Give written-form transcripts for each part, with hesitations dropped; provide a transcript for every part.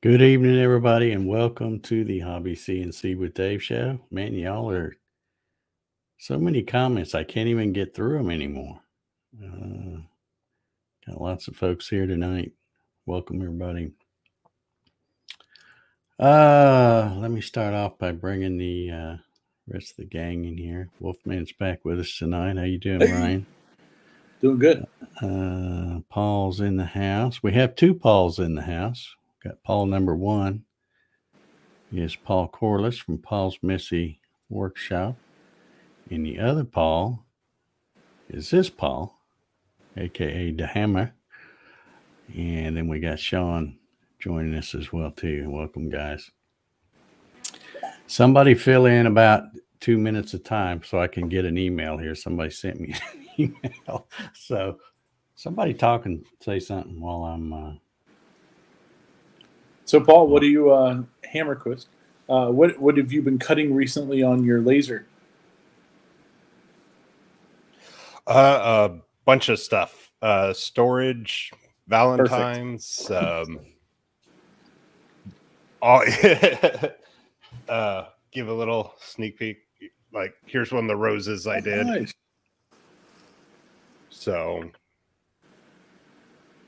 Good evening, everybody, and welcome to the Hobby CNC with Dave show. Man, y'all are so many comments, I can't even get through them anymore. Got lots of folks here tonight. Welcome, everybody. Let me start off by bringing the rest of the gang in here. Wolfman's back with us tonight. How you doing, Ryan? Doing good. Paul's in the house. We have two Pauls in the house. Got Paul number one is Paul Corliss from Paul's Messy Workshop. And the other Paul is this Paul, a.k.a. De Hammer. And then we got Sean joining us as well, too. Welcome, guys. Somebody fill in about 2 minutes of time so I can get an email here. Somebody sent me an email. So somebody talk and say something while I'm... So, Paul, what do you, Hammerquist, what have you been cutting recently on your laser? A bunch of stuff. Storage, Valentine's, all, give a little sneak peek. Like, here's one of the roses I did. Nice. So,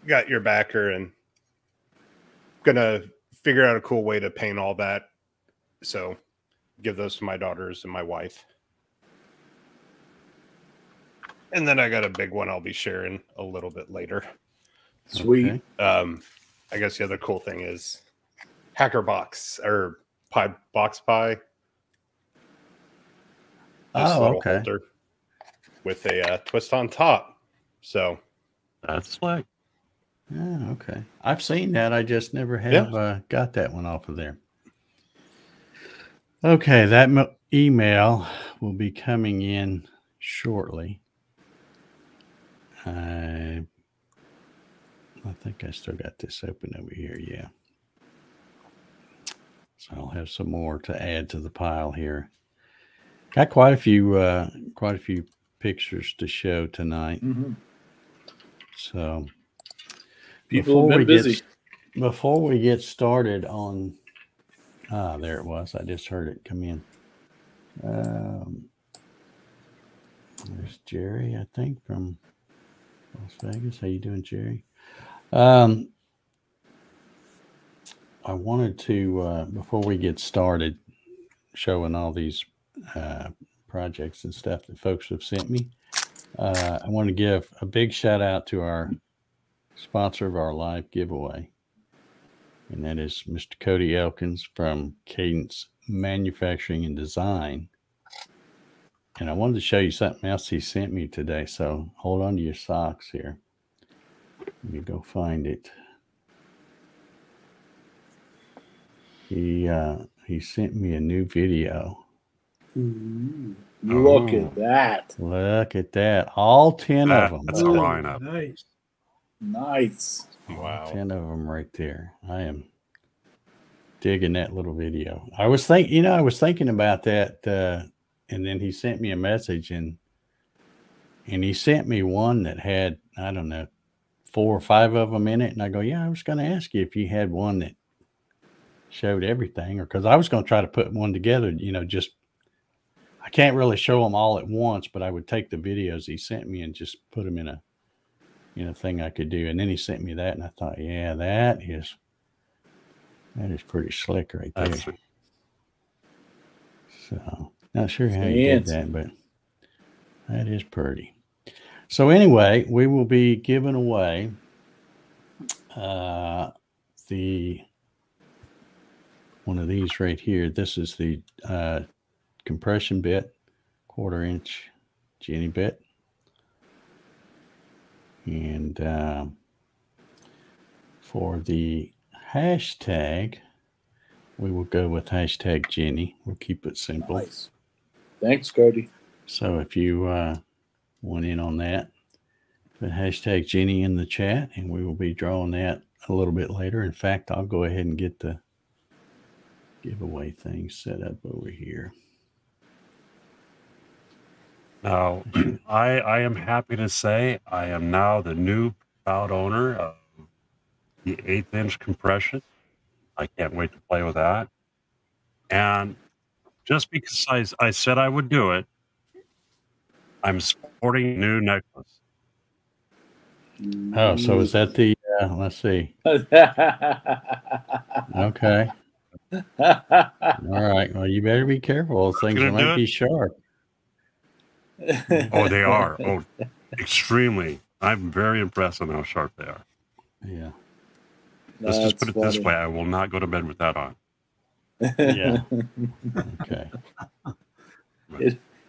got your backer and gonna figure out a cool way to paint all that, so give those to my daughters and my wife. And then I got a big one I'll be sharing a little bit later. Sweet. Okay. I guess the other cool thing is HackerBox or box pie. Oh, okay. With a twist on top, so that's like. Yeah, okay. I've seen that. I just never have got that one off of there. Okay, that email will be coming in shortly. I think I still got this open over here, yeah. So I'll have some more to add to the pile here. Got quite a few pictures to show tonight. Mm-hmm. So... People have been busy. Before we get started on, there it was. I just heard it come in. There's Jerry, I think, from Las Vegas. How you doing, Jerry? I wanted to, before we get started, showing all these projects and stuff that folks have sent me, I want to give a big shout out to our sponsor of our live giveaway, and that is Mr. Cody Elkins from Cadence Manufacturing and Design. And I wanted to show you something else he sent me today, so hold on to your socks here. Let me go find it. He sent me a new video. Ooh, look at that. Look at that. All 10 of them. That's a lineup. Nice. Nice. Wow. 10 of them right there. I am digging that little video. I was thinking about that, and then he sent me a message, and he sent me one that had, I don't know, 4 or 5 of them in it. And I go, yeah, I was going to ask you if you had one that showed everything, or because I was going to try to put one together, you know, just, I can't really show them all at once, but I would take the videos he sent me and just put them in a, you know, thing I could do. And then he sent me that, and I thought, yeah, that is pretty slick right there. That's... So not sure how he did that, but that is pretty. So anyway, we will be giving away the one of these right here. This is the compression bit, 1/4-inch Jenny bit. And for the hashtag, we will go with hashtag Jenny. We'll keep it simple. Nice. Thanks, Cody. So if you want in on that, put hashtag Jenny in the chat, and we will be drawing that a little bit later. In fact, I'll go ahead and get the giveaway thing set up over here. Now, I am happy to say I am now the new proud owner of the 1/8-inch compression. I can't wait to play with that. And just because I said I would do it, I'm sporting a new necklace. Oh, so is that the, let's see. Okay. All right. Well, you better be careful. Things might be sharp. Oh, they are. Oh, extremely. I'm very impressed on how sharp they are. Yeah. Let's just put it funny. This way. I will not go to bed with that on. Yeah. Okay.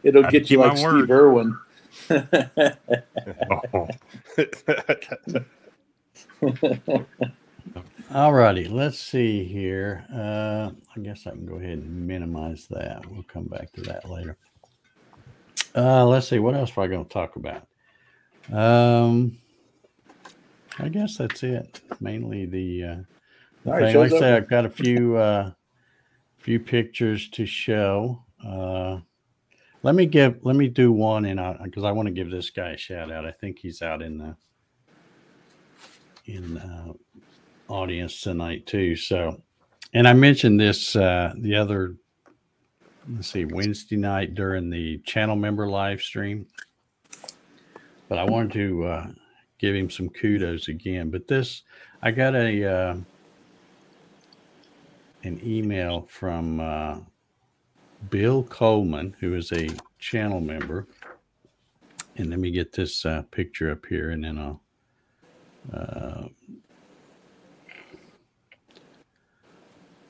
It'll get you like Steve Irwin. Oh. All righty. Let's see here. I guess I can go ahead and minimize that. We'll come back to that later. Let's see. What else are I going to talk about? I guess that's it. Mainly the thing. Like I say, I've got a few few pictures to show. Let me do one, and because I want to give this guy a shout out. I think he's out in the audience tonight too. So, and I mentioned this the other, let's see, Wednesday night during the channel member live stream, but I wanted to give him some kudos again. But this, I got a an email from Bill Coleman, who is a channel member. And let me get this picture up here, and then I'll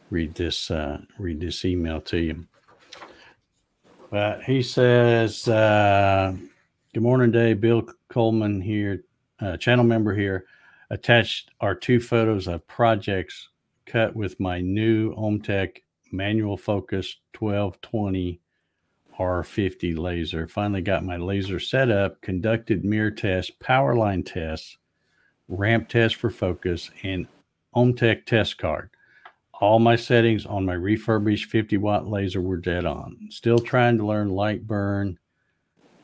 read this email to you. But he says, "Good morning, Dave. Bill Coleman here, channel member here. Attached are two photos of projects cut with my new Omtech manual focus 1220 R50 laser. Finally got my laser set up, conducted mirror tests, power line tests, ramp test for focus, and Omtech test card. All my settings on my refurbished 50-watt laser were dead on. Still trying to learn Lightburn,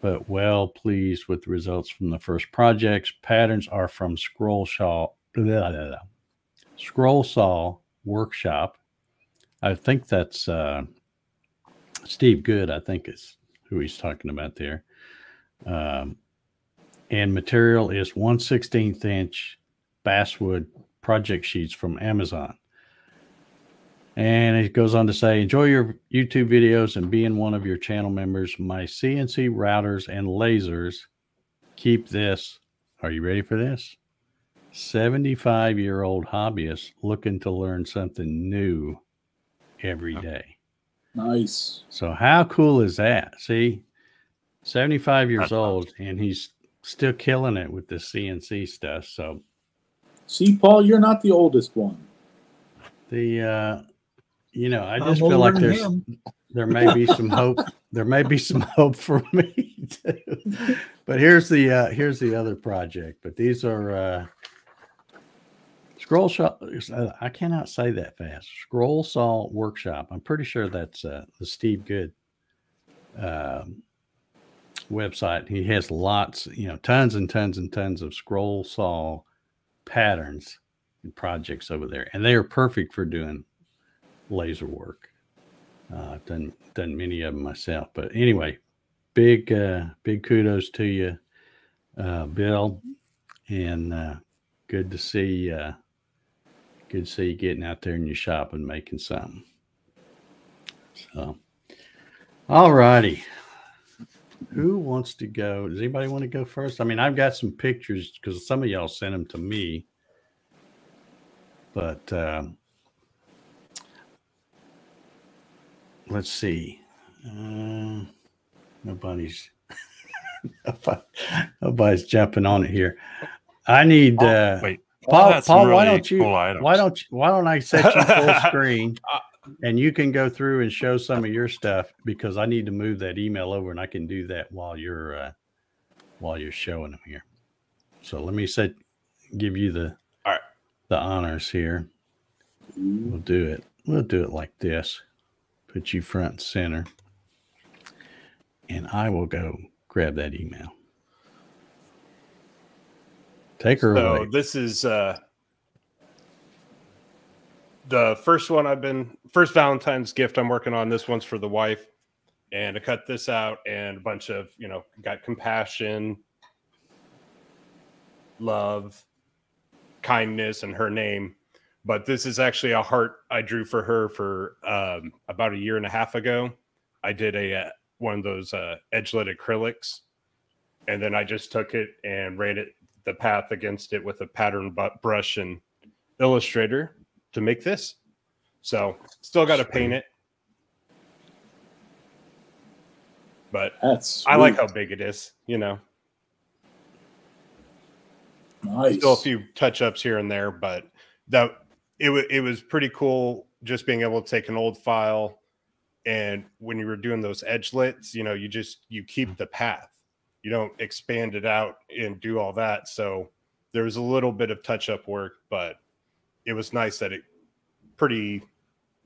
but well pleased with the results from the first projects. Patterns are from Scroll Saw Workshop." I think that's Steve Good, I think is who he's talking about there. And material is 1/16" basswood project sheets from Amazon. And it goes on to say, "Enjoy your YouTube videos and being one of your channel members. My CNC routers and lasers keep this," are you ready for this? "75-year-old hobbyist looking to learn something new every day." Nice. So how cool is that? See, 75 years old, and he's still killing it with the CNC stuff. So, see, Paul, you're not the oldest one. The you know, I just feel like there's there may be some hope. There may be some hope for me too. But here's the other project. But these are Scroll Saw. I cannot say that fast. Scroll Saw Workshop. I'm pretty sure that's the Steve Good website. He has lots, you know, tons and tons and tons of scroll saw patterns and projects over there, and they are perfect for doing laser work. I've done many of them myself, but anyway, big big kudos to you, Bill, and good to see you getting out there in your shop and making something. So, all righty, who wants to go? Does anybody want to go first? I mean, I've got some pictures because some of y'all sent them to me, but let's see. Nobody's jumping on it here. I need wait. Paul, really why don't I set you full screen and you can go through and show some of your stuff, because I need to move that email over, and I can do that while you're showing them here. So let me give you the all right, the honors here. We'll do it. We'll do it like this. Put you front and center, and I will go grab that email. Take her away. So this is The first one first Valentine's gift I'm working on, this one's for the wife. And I cut this out and a bunch of, you know, got compassion, love, kindness, and her name. But this is actually a heart I drew for her for about a year and a half ago. I did one of those edge-lit acrylics. And then I just took it and ran it the path against it with a pattern brush and Illustrator to make this. So still got to paint it. But I like how big it is, you know. Nice. Still a few touch-ups here and there, but that it was pretty cool just being able to take an old file, and when you were doing those edgelets, you know, you keep the path. You don't expand it out and do all that. So there was a little bit of touch-up work, but it was nice that it pretty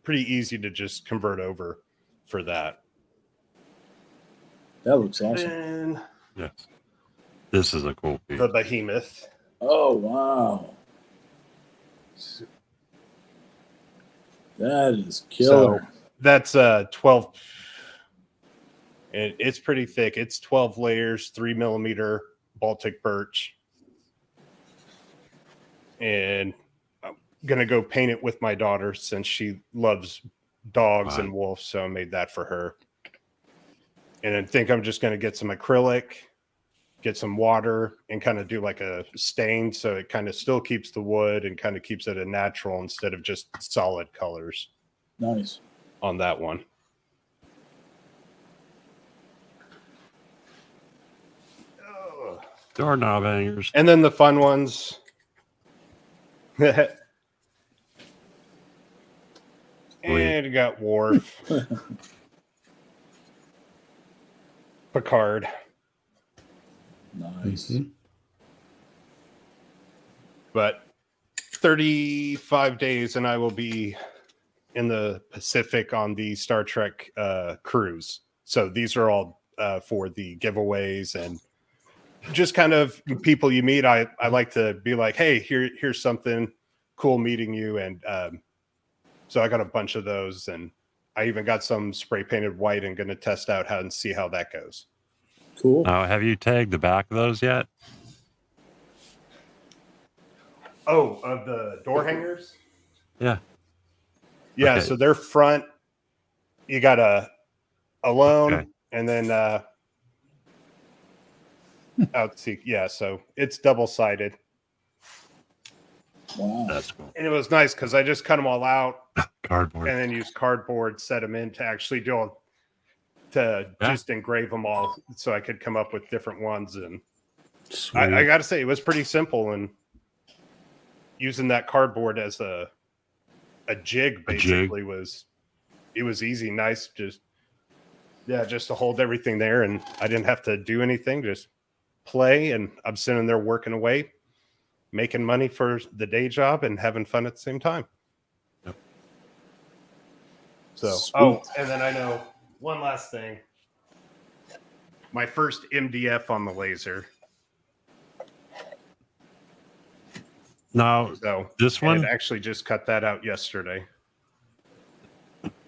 easy to just convert over for that. That looks awesome. And yes. This is a cool piece. The behemoth. Oh, wow. That is killer. So that's 12. And it's pretty thick. It's 12 layers, 3mm Baltic birch. And I'm going to go paint it with my daughter since she loves dogs and wolves. So I made that for her. And I think I'm just going to get some acrylic, get some water, and kind of do like a stain so it kind of still keeps the wood and kind of keeps it a natural instead of just solid colors. Nice. On that one. Doorknob hangers. And then the fun ones. And you got Worf. Picard. Nice. Mm-hmm. But 35 days and I will be in the Pacific on the Star Trek cruise. So these are all for the giveaways and just kind of people you meet. I like to be like, hey, here's something cool meeting you. And so I got a bunch of those, and I even got some spray painted white and going to test out and see how that goes. Cool. Have you tagged the back of those yet? Oh, of the door hangers? Yeah. Yeah. Okay. So they're front. You got a lone, okay, and then out. Yeah. So it's double sided. Wow. That's cool. And it was nice because I just cut them all out. Cardboard. And then use cardboard, set them in to actually just engrave them all, so I could come up with different ones. And I got to say, it was pretty simple, and using that cardboard as a jig basically was easy. Nice, just to hold everything there, and I didn't have to do anything, just play. And I'm sitting there working away, making money for the day job and having fun at the same time. So, oh, and then I know one last thing. My first MDF on the laser. Now, this one? I actually just cut that out yesterday.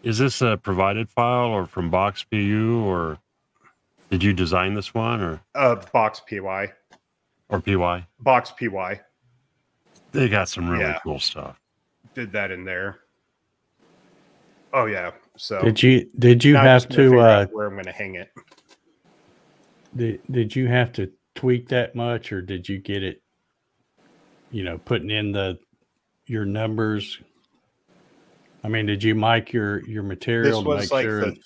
Is this a provided file or from box.py, or did you design this one? Or box.py. Or PY? Box.py. They got some really cool stuff. Did that in there. Oh yeah. So did you have to where I'm going to hang it? Did you have to tweak that much, or did you get it? You know, putting in your numbers. I mean, did you mic your material? This was like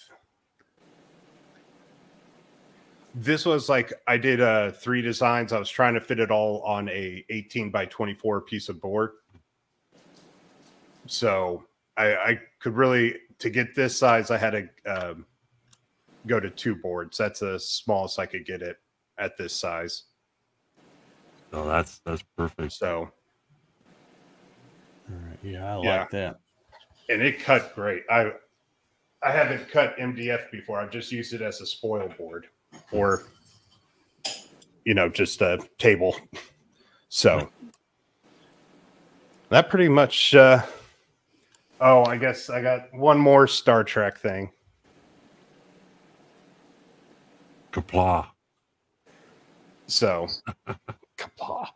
this was like I did 3 designs. I was trying to fit it all on a 18x24 piece of board. So I could really, to get this size, I had to go to 2 boards. That's the smallest I could get it at this size. Oh, that's perfect. So, all right. Yeah, I like that. And it cut great. I haven't cut MDF before. I've just used it as a spoil board or, you know, just a table. So that pretty much Oh, I guess I got one more Star Trek thing. Kapla. So, kapla.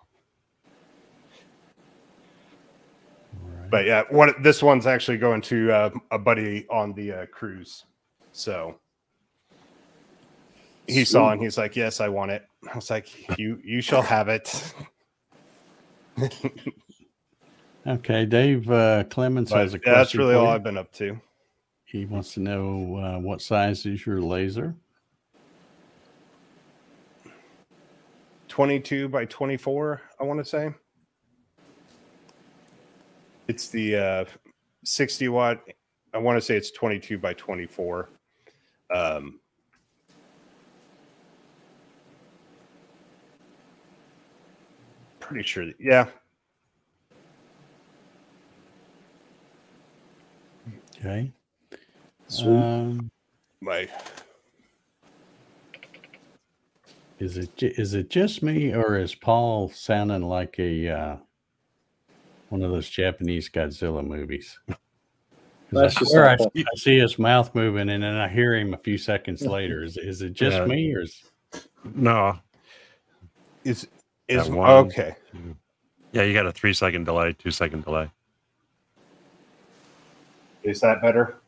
But yeah, this one's actually going to a buddy on the cruise. So he saw and he's like, "Yes, I want it." I was like, "You shall have it." Okay, Dave Clemens has a question. That's really all I've been up to. He wants to know what size is your laser? 22 by 24, I want to say. It's the 60 watt. I want to say it's 22 by 24. Pretty sure that, yeah. Okay. So is it just me, or is Paul sounding like a one of those Japanese Godzilla movies? I see his mouth moving, and then I hear him a few seconds later. Is it just me, or is... No? Is okay? Yeah, you got a 3-second delay, 2-second delay. Is that better?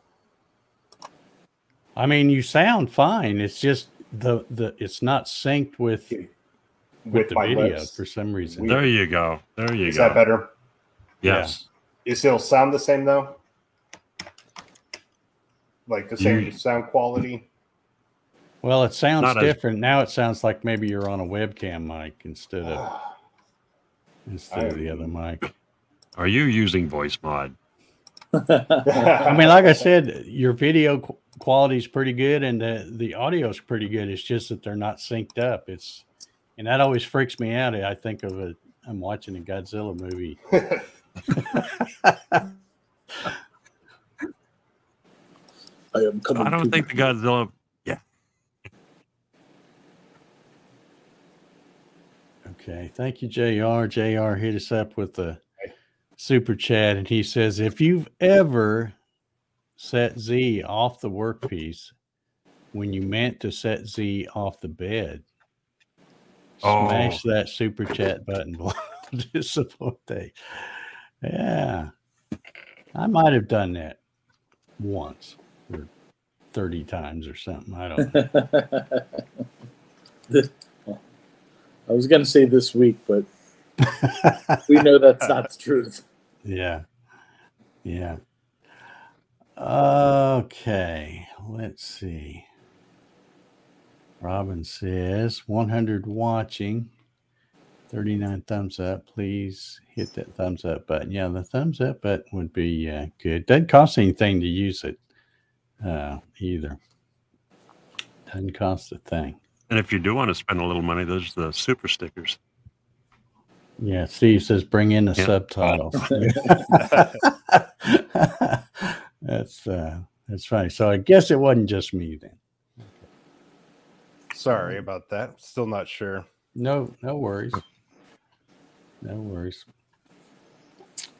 I mean, you sound fine. It's just the it's not synced with the video lips. For some reason. There you go. There you go. Is that better? Yes. Yeah. It'll sound the same though. Like the same sound quality. Well, it sounds different now. It sounds like maybe you're on a webcam mic instead of the other mic. Are you using voice mod? I mean, like I said, your video quality is pretty good, and the audio is pretty good. It's just that they're not synced up. And that always freaks me out. I think of it. I'm watching a Godzilla movie. I am coming. I don't think the Godzilla. Yeah. Okay. Thank you, JR. JR hit us up with the super chat, and he says, if you've ever set Z off the workpiece when you meant to set Z off the bed, smash that super chat button below to support Dave. Yeah, I might have done that once or 30 times or something. I don't know. I was going to say this week, but we know that's not the truth. Yeah. Yeah. Okay. Let's see. Robin says 100 watching, 39 thumbs up. Please hit that thumbs up button. Yeah, the thumbs up button would be good. Doesn't cost anything to use it either. Doesn't cost a thing. And if you do want to spend a little money, there's the super stickers. Yeah, Steve says bring in the subtitles. That's funny. So I guess it wasn't just me then. Okay. Sorry about that. Still not sure. No worries. No worries.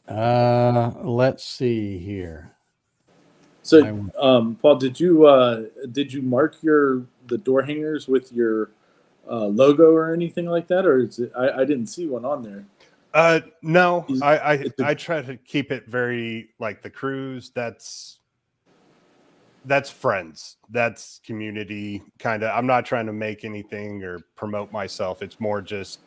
Let's see here. So, Paul, did you mark the door hangers with your logo or anything like that, or is it, I didn't see one on there. No, I try to keep it very like the cruise. That's friends. That's community kind of. I'm not trying to make anything or promote myself. It's more just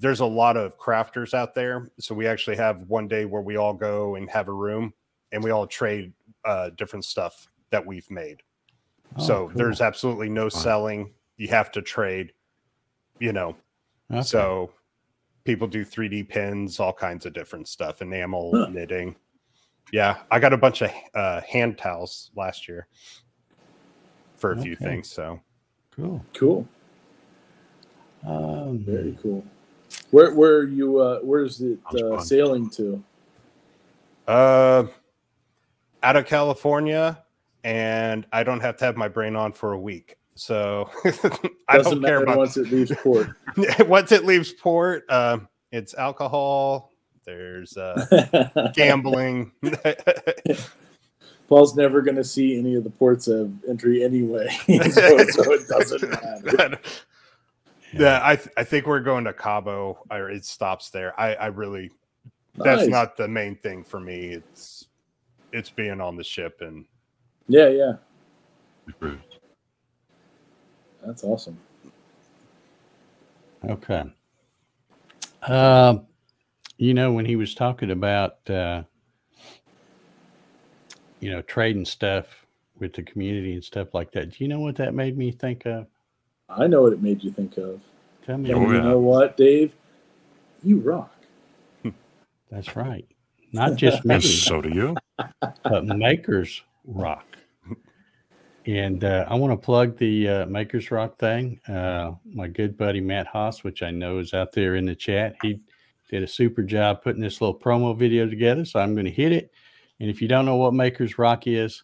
there's a lot of crafters out there. So we actually have one day where we all go and have a room and we all trade different stuff that we've made. Oh, so cool. There's absolutely no selling. You have to trade. You know, okay. So people do 3D pins, all kinds of different stuff, enamel, knitting. Yeah, I got a bunch of hand towels last year for a few things. So cool, very cool. Where are you? Where is it sailing to? Out of California, and I don't have to have my brain on for a week. So I don't care about once it leaves port. Once it leaves port, it's alcohol, There's gambling. Paul's never going to see any of the ports of entry anyway, so it doesn't matter. Yeah, I think we're going to Cabo, or it stops there. I really, that's not the main thing for me. It's being on the ship and yeah. That's awesome. Okay. You know, when he was talking about, you know, trading stuff with the community and stuff like that, do you know what that made me think of? I know what it made you think of. Tell me. You know what, Dave? You rock. That's right. Not just me. So do you. But Makers Rock. And I want to plug the Makers Rock thing. My good buddy Matt Haas, which I know is out there in the chat, he did a super job putting this little promo video together, so I'm going to hit it. And if you don't know what Makers Rock is,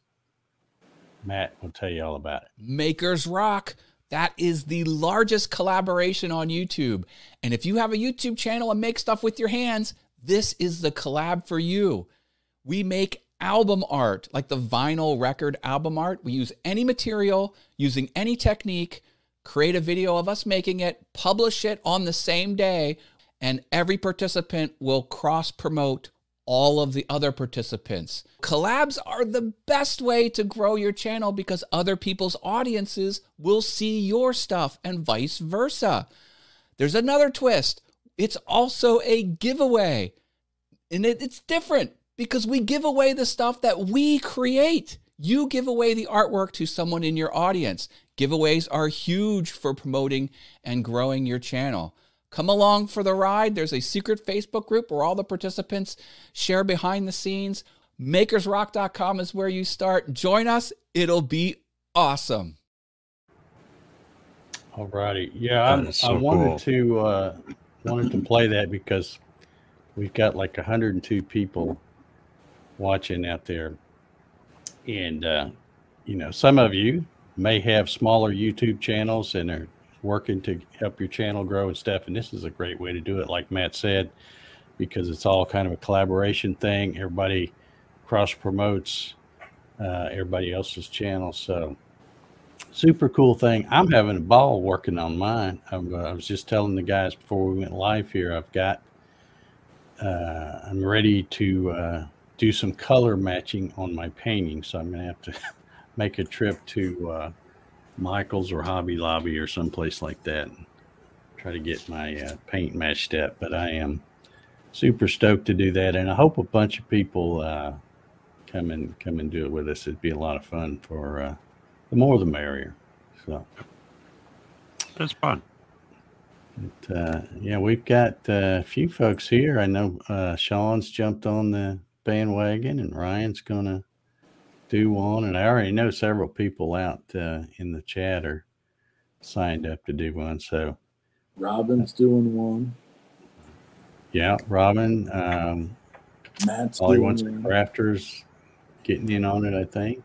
Matt will tell you all about it. Makers Rock. That is the largest collaboration on YouTube. And if you have a YouTube channel and make stuff with your hands, this is the collab for you. We make album art, like the vinyl record album art. We use any material, using any technique, create a video of us making it, publish it on the same day, and every participant will cross-promote all of the other participants. Collabs are the best way to grow your channel because other people's audiences will see your stuff and vice versa. There's another twist. It's also a giveaway. And it's different because we give away the stuff that we create. You give away the artwork to someone in your audience. Giveaways are huge for promoting and growing your channel. Come along for the ride. There's a secret Facebook group where all the participants share behind the scenes. Makersrock.com is where you start. Join us. It'll be awesome. All righty. Yeah, I wanted to play that because we've got like 102 people watching out there. And, you know, some of you may have smaller YouTube channels and are working to help your channel grow and stuff, and this is a great way to do it, like Matt said, because it's all kind of a collaboration thing. Everybody cross promotes everybody else's channel, so super cool thing. I'm having a ball working on mine. I was just telling the guys before we went live here, I've got I'm ready to do some color matching on my painting, so I'm gonna have to make a trip to Michael's or Hobby Lobby or someplace like that and try to get my paint matched up. But I am super stoked to do that, and I hope a bunch of people come and do it with us. It'd be a lot of fun. For the more the merrier. So that's fun. But, yeah, we've got a few folks here. I know Sean's jumped on the bandwagon, and Ryan's gonna do one, and I already know several people out in the chat are signed up to do one. So Robin's doing one. Yeah, Robin. Matt's all he wants to crafters getting in on it, I think.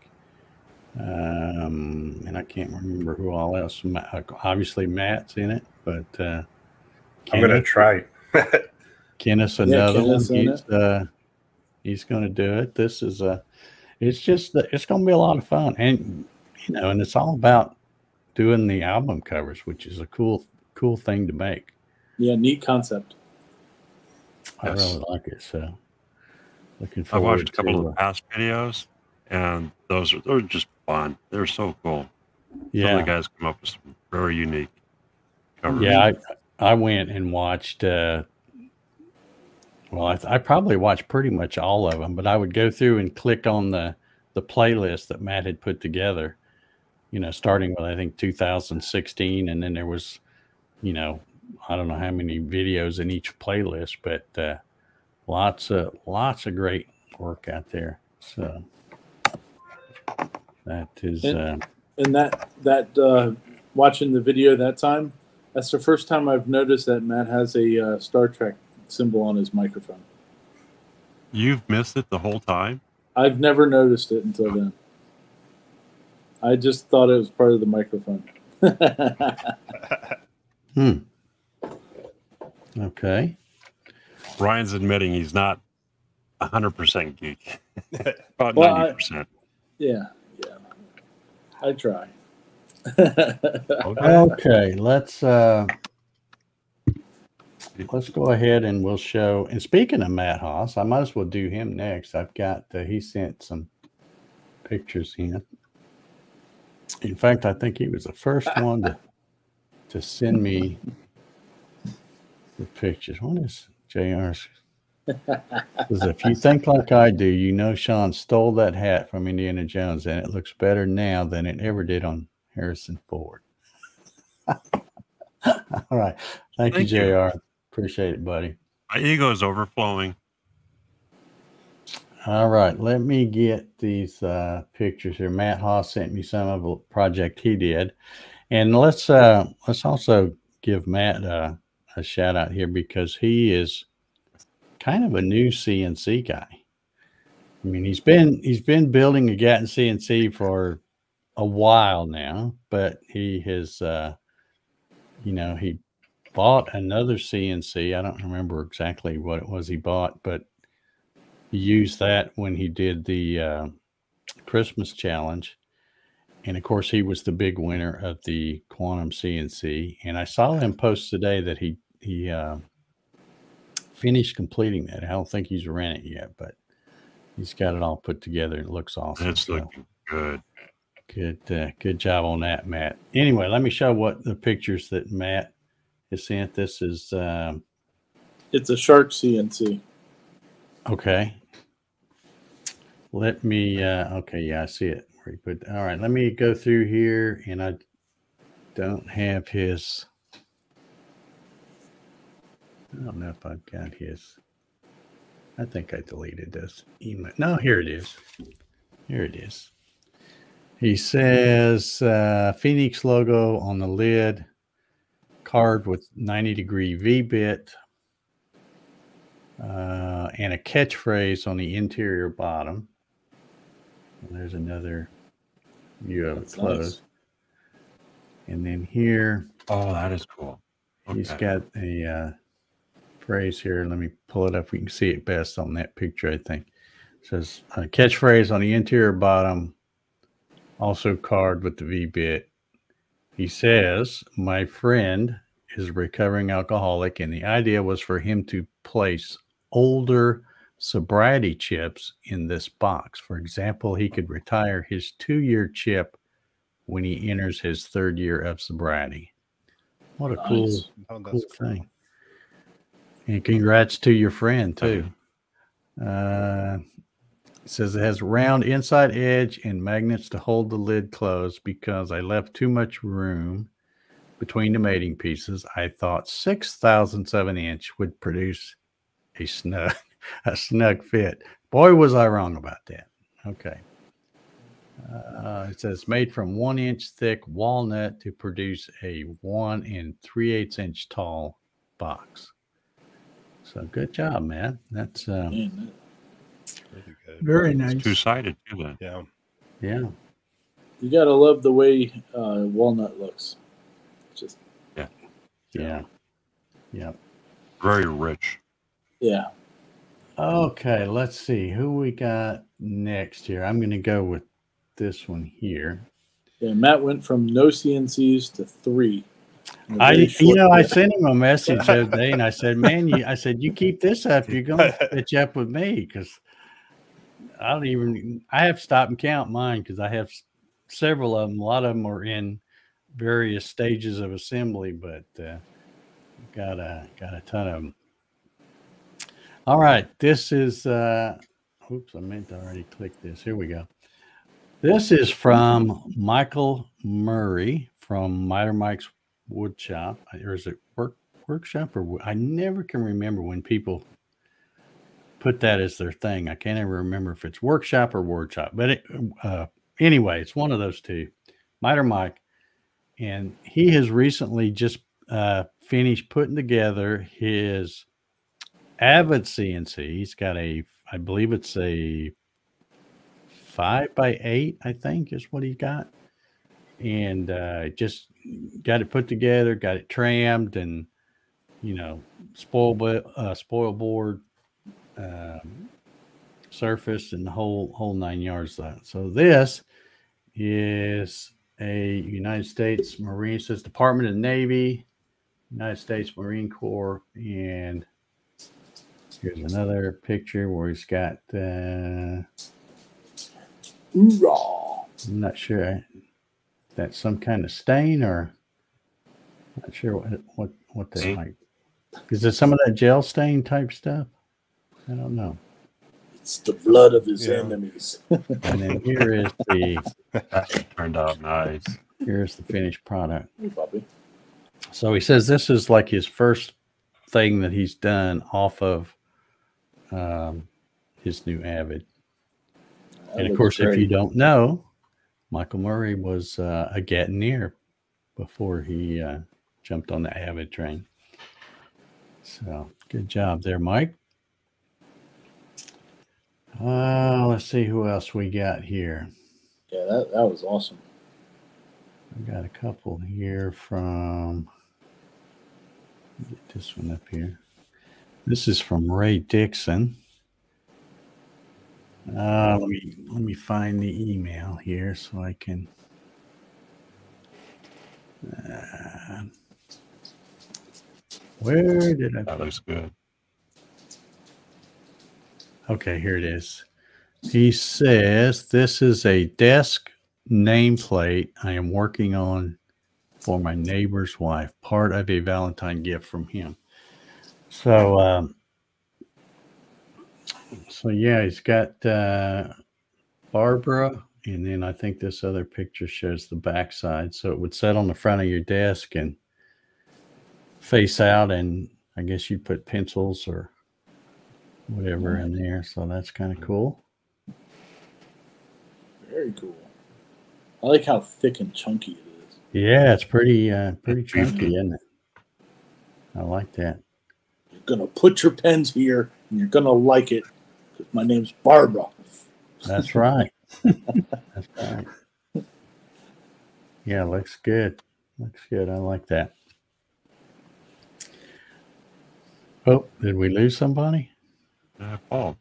And I can't remember who all else. Obviously Matt's in it, but I'm gonna try. Kenneth's another one. He's gonna do it. This is a It's just that it's going to be a lot of fun, and you know, and it's all about doing the album covers, which is a cool thing to make. Yeah, neat concept. I really like it. So, looking forward. I watched a couple of past videos, and they're just fun. They're so cool. Yeah, some of the guys come up with some very unique covers. Yeah, I went and watched. Well, I probably watched pretty much all of them, but I would go through and click on the playlist that Matt had put together, you know, starting with, I think, 2016. And then there was, you know, I don't know how many videos in each playlist, but lots of great work out there. So that is. And that watching the video that time, that's the first time I've noticed that Matt has a Star Trek symbol on his microphone. You've missed it the whole time? I've never noticed it until then. I just thought it was part of the microphone. Okay. Ryan's admitting he's not 100% geek. About 90%. Yeah. I try. Okay, let's go ahead and we'll show. And speaking of Matt Haas, I might as well do him next. I've got he sent some pictures in. In fact, I think he was the first one to send me the pictures. What is JR's? Because if you think like I do, you know Sean stole that hat from Indiana Jones, and it looks better now than it ever did on Harrison Ford. All right. Thank you, JR. Appreciate it, buddy. My ego is overflowing. All right. Let me get these pictures here. Matt Haas sent me some of a project he did. And let's also give Matt a shout out here, because he is kind of a new CNC guy. I mean, he's been building a Gatton CNC for a while now, but he has, you know, he bought another CNC. I don't remember exactly what it was he bought, but he used that when he did the Christmas challenge. And of course, he was the big winner of the Quantum CNC. And I saw him post today that he finished completing that. I don't think he's ran it yet, but he's got it all put together. It looks awesome. It's looking good. Good job on that, Matt. Anyway, let me show what the pictures that Matt has sent. This is it's a Shark CNC. Okay. Let me okay, yeah, I see it. But all right, let me go through here, and I don't have his. I don't know if I've got his. I think I deleted this email. No, here it is. Here it is. He says Phoenix logo on the lid, carved with 90-degree V-bit, and a catchphrase on the interior bottom. And there's another view of it closed. Nice. And then here. Oh, that is cool. Okay. He's got a phrase here. Let me pull it up. We can see it best on that picture, I think. It says a catchphrase on the interior bottom, also carved with the V-bit. He says, "My friend is a recovering alcoholic, and the idea was for him to place older sobriety chips in this box. For example, he could retire his 2-year chip when he enters his 3rd year of sobriety." What a nice. cool thing. And congrats to your friend too. It says it has round inside edge and magnets to hold the lid closed because I left too much room between the mating pieces. I thought 6 thousandths of an inch would produce a snug fit. Boy, was I wrong about that. Okay. It says made from 1-inch thick walnut to produce a 1 3/8-inch tall box. So good job, man. That's really good. Very nice. Two-sided too, then. Yeah. You gotta love the way walnut looks. It's just yeah. Very rich. Yeah. Okay, let's see who we got next here. I'm going to go with this one here. Yeah, Matt went from no CNCs to 3. I sent him a message the other day, and I said, "Man, you keep this up, you're going to catch up with me, because I have stopped and count mine, because I have several of them. A lot of them are in various stages of assembly, but got a ton of them." All right, this is, oops, I meant to already click this. Here we go. This is from Michael Murray from Miter Mike's Woodshop. Or is it workshop? Or I never can remember when people put that as their thing. I can't ever remember if it's workshop or word shop. But anyway, it's one of those two, Miter Mike. And he has recently just finished putting together his Avid CNC. He's got a, I believe it's a 5x8, I think is what he got. And just got it put together, got it trammed, and you know, spoil board, surface, and the whole 9 yards. So this is a United States Marine, says Department of Navy, United States Marine Corps, and here's another picture where he's got I'm not sure if that's some kind of stain, or not sure what that might be. Is it some of that gel stain type stuff? I don't know. It's the blood of his enemies. And then here is the turned out nice. Here's the finished product. Hey, so he says this is like his first thing that he's done off of his new Avid. And of course, if you don't know, Michael Murray was a Gattoneer before he jumped on the Avid train. So good job there, Mike. Let's see who else we got here. Yeah, that was awesome. I've got a couple here from, get this one up here. This is from Ray Dixon. Let me find the email here so I can. Where did I? That looks good. Okay, here it is. He says, this is a desk nameplate I am working on for my neighbor's wife, part of a Valentine gift from him. So, yeah, he's got Barbara, and then I think this other picture shows the backside. So it would sit on the front of your desk and face out, and I guess you put pencils or whatever in there. So that's kind of cool. Very cool. I like how thick and chunky it is. Yeah, it's pretty chunky, isn't it? I like that. You're gonna put your pens here, and you're gonna like it. My name's Barbara. That's right. That's right. Yeah, looks good. Looks good. I like that. Oh, did we lose somebody? Paul.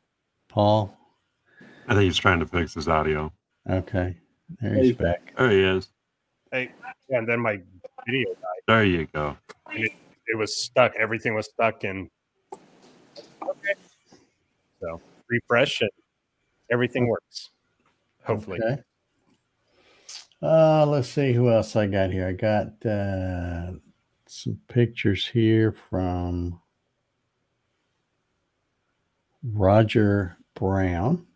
Paul. I think he's trying to fix his audio. Okay. There he's back. There he is. Hey, and then my video died. There you go. And it was stuck. Everything was stuck in. Okay. So refresh it. Everything works. Hopefully. Okay. Let's see who else I got here. I got some pictures here from Roger Brown.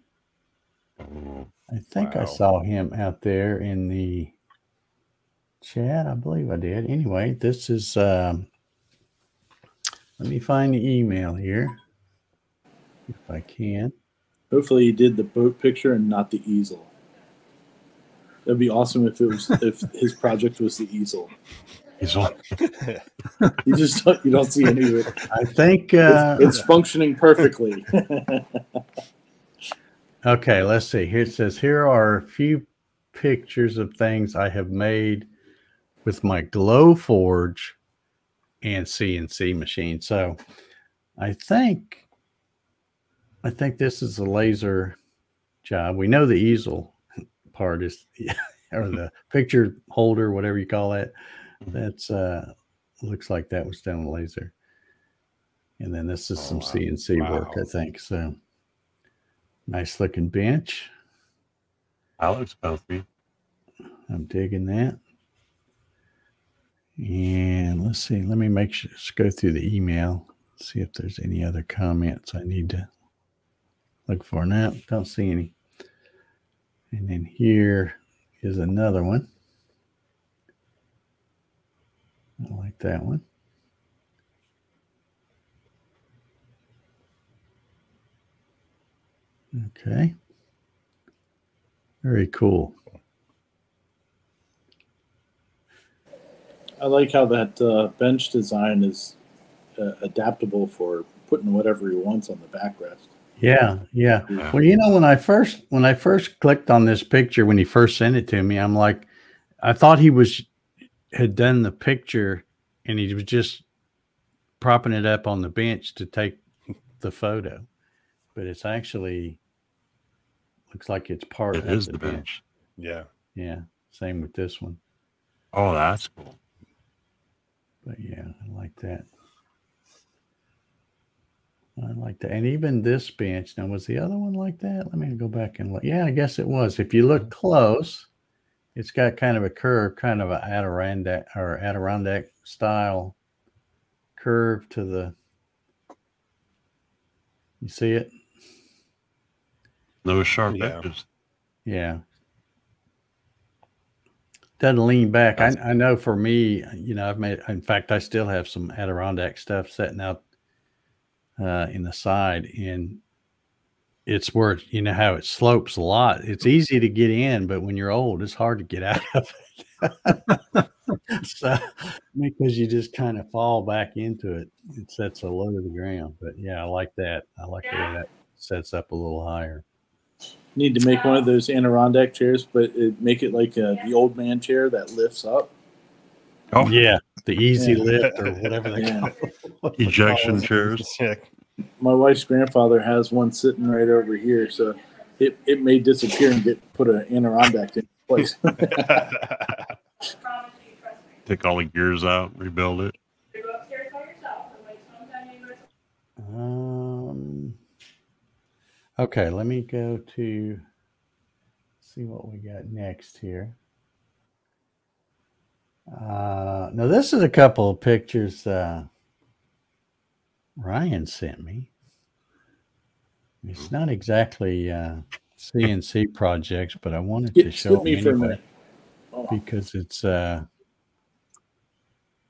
I think I saw him out there in the chat. I believe I did. Anyway, this is, let me find the email here if I can. Hopefully he did the boat picture and not the easel. That'd be awesome if it was, if his project was the easel. You just don't, you don't see any of it. I think it's functioning perfectly. Okay, let's see. Here it says, here are a few pictures of things I have made with my Glowforge and CNC machine. So I think this is a laser job. We know the easel part is, or the picture holder, whatever you call it. That's looks like that was done with laser. And then this is some CNC work, I think. So nice looking bench. That looks healthy. I'm digging that. And let's see, let me make sure, just go through the email, see if there's any other comments I need to look for. Now, don't see any. And then here is another one. I like that one. Okay. Very cool. I like how that bench design is adaptable for putting whatever he wants on the backrest. Yeah, yeah. Well, you know, when I first clicked on this picture, when he first sent it to me, I'm like, I thought he had done the picture and he was just propping it up on the bench to take the photo, but it's actually looks like it's part of the bench. Yeah. Yeah. Same with this one. Oh, that's cool. But yeah, I like that. I like that. And even this bench. Now, was the other one like that? Let me go back and look. Yeah, I guess it was. If you look close, it's got kind of a curve, kind of an Adirondack style curve to the. You see it? Those sharp edges. Yeah. Doesn't lean back. I know for me, you know, I've made, in fact, I still have some Adirondack stuff setting out in the side, and it's worth, you know, how it slopes a lot. It's easy to get in, but when you're old, it's hard to get out of it. So, because you just kind of fall back into it. It sets a low to the ground. But yeah, I like that. I like the way that sets up a little higher. Need to make one of those Adirondack chairs, but make it like the old man chair that lifts up. Oh yeah, the easy lift or whatever they call it. Ejection chairs. My wife's grandfather has one sitting right over here, so it may disappear and get put an Adirondack in place. Take all the gears out, rebuild it. Okay, let me go to see what we got next here. Now, this is a couple of pictures Ryan sent me. It's not exactly CNC projects, but I wanted to show it anyway because it's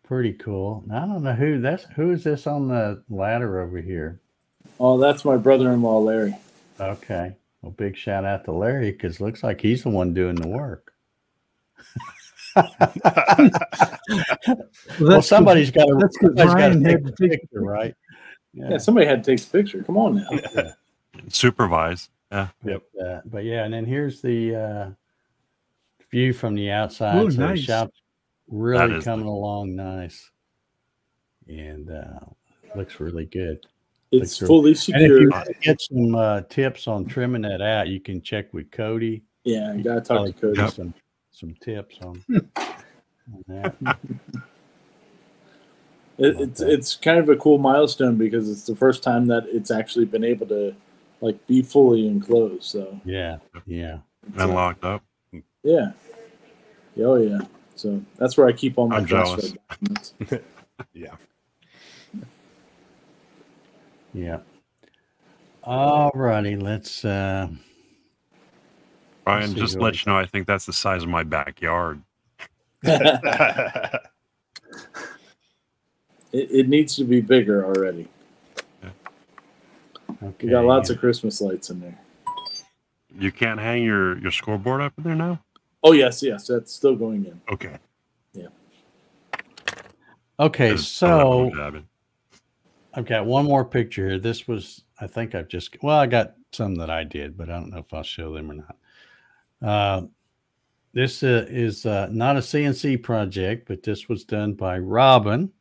pretty cool. Now, I don't know who is this on the ladder over here? Oh, that's my brother-in-law, Larry. Okay. Well, big shout out to Larry, because looks like he's the one doing the work. Well, somebody's got to take the picture, right? Yeah, somebody had to take the picture. Come on now. Yeah. Supervise. Yeah. Yep. But yeah, and then here's the view from the outside. Ooh, so nice. The shop's really coming along nice. And looks really good. It's fully secure. And if you want to get some tips on trimming that out, you can check with Cody. Yeah, you gotta talk to Cody. Some tips on that. It's kind of a cool milestone because it's the first time that it's actually been able to like be fully enclosed. So yeah, and locked up. Yeah. Oh yeah. So that's where I keep all my transfer documents. Yeah. Yeah. All righty. Let's Brian, just let you know, I think that's the size of my backyard. it needs to be bigger already. Yeah. Okay, you got lots of Christmas lights in there. You can't hang your scoreboard up in there now? Oh yes, that's still going in. Okay. Yeah. Okay, so I've got one more picture here. This was, I think I've just, well, I got some that I did, but I don't know if I'll show them or not. This is not a CNC project, but this was done by Robin,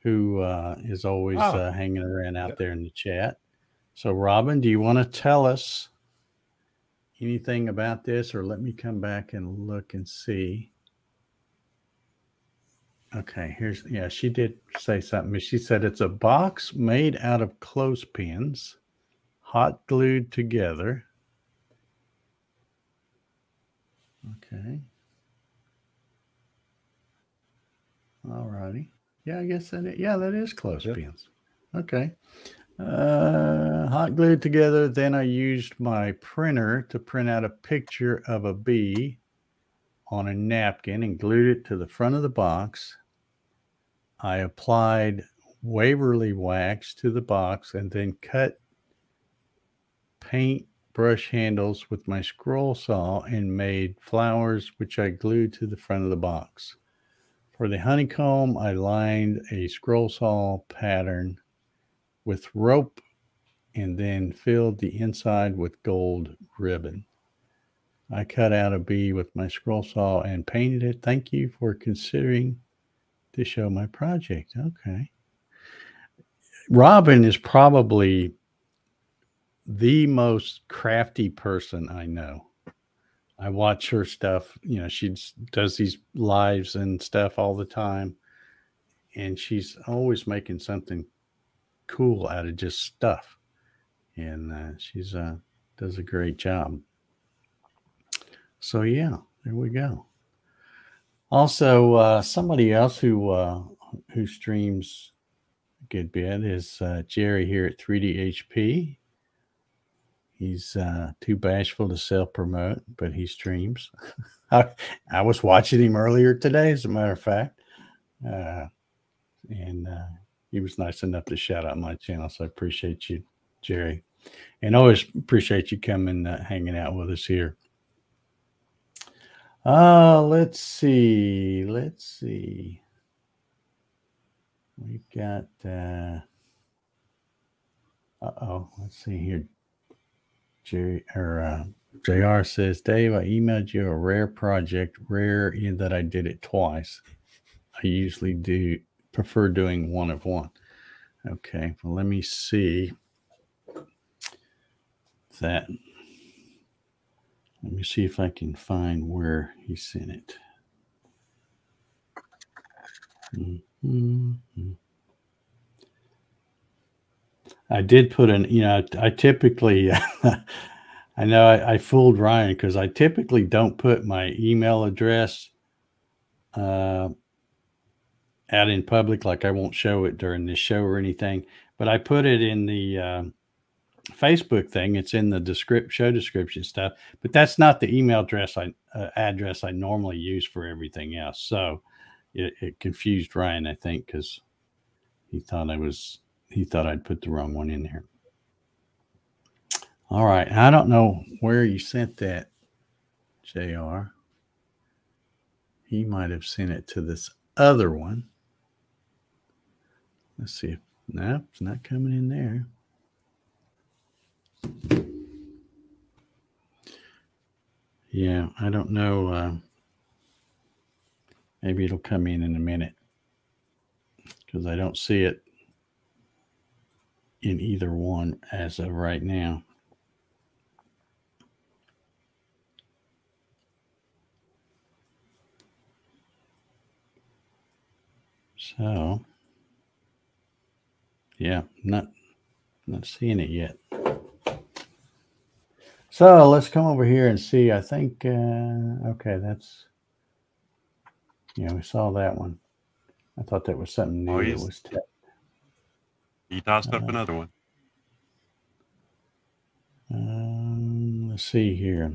who is always hanging around out there in the chat. So Robin, do you want to tell us anything about this, or let me come back and look and see? Okay, here's, yeah, she did say something. She said it's a box made out of clothespins, hot glued together. Okay. All righty. Yeah, I guess that, that is clothespins. Yep. Okay. Hot glued together. Then I used my printer to print out a picture of a bee on a napkin and glued it to the front of the box. I applied Waverly wax to the box and then cut paintbrush handles with my scroll saw and made flowers, which I glued to the front of the box. For the honeycomb, I lined a scroll saw pattern with rope and then filled the inside with gold ribbon. I cut out a bee with my scroll saw and painted it. Thank you for considering to show my project. Okay. Robin is probably the most crafty person I know. I watch her stuff. You know, she does these lives and stuff all the time. And she's always making something cool out of just stuff. And she's does a great job. So, yeah, there we go. Also, somebody else who streams a good bit is Jerry here at 3DHP. He's too bashful to self-promote, but he streams. I was watching him earlier today, as a matter of fact. And he was nice enough to shout out my channel, so I appreciate you, Jerry. And always appreciate you coming hanging out with us here. Let's see. We got, let's see here. JR says, Dave, I emailed you a rare project, rare in that I did it twice. I usually do prefer doing one of one. Okay, well, let me see that. Let me see if I can find where he sent it. I did put an, you know, I typically, I know I fooled Ryan because I typically don't put my email address out in public. Like I won't show it during this show or anything, but I put it in the Facebook thing. It's in the show description stuff, but that's not the email address I normally use for everything else. So it confused Ryan, I think, because he thought he thought I'd put the wrong one in there. All right. I don't know where you sent that, JR. He might have sent it to this other one. Let's see. If, no, it's not coming in there. Yeah, I don't know. Maybe it'll come in a minute because I don't see it in either one as of right now. So, yeah, not seeing it yet. So let's come over here and see. I think, okay, that's, yeah, we saw that one. I thought that was something new. Oh, yes. That was tech. He tossed up another one. Let's see here.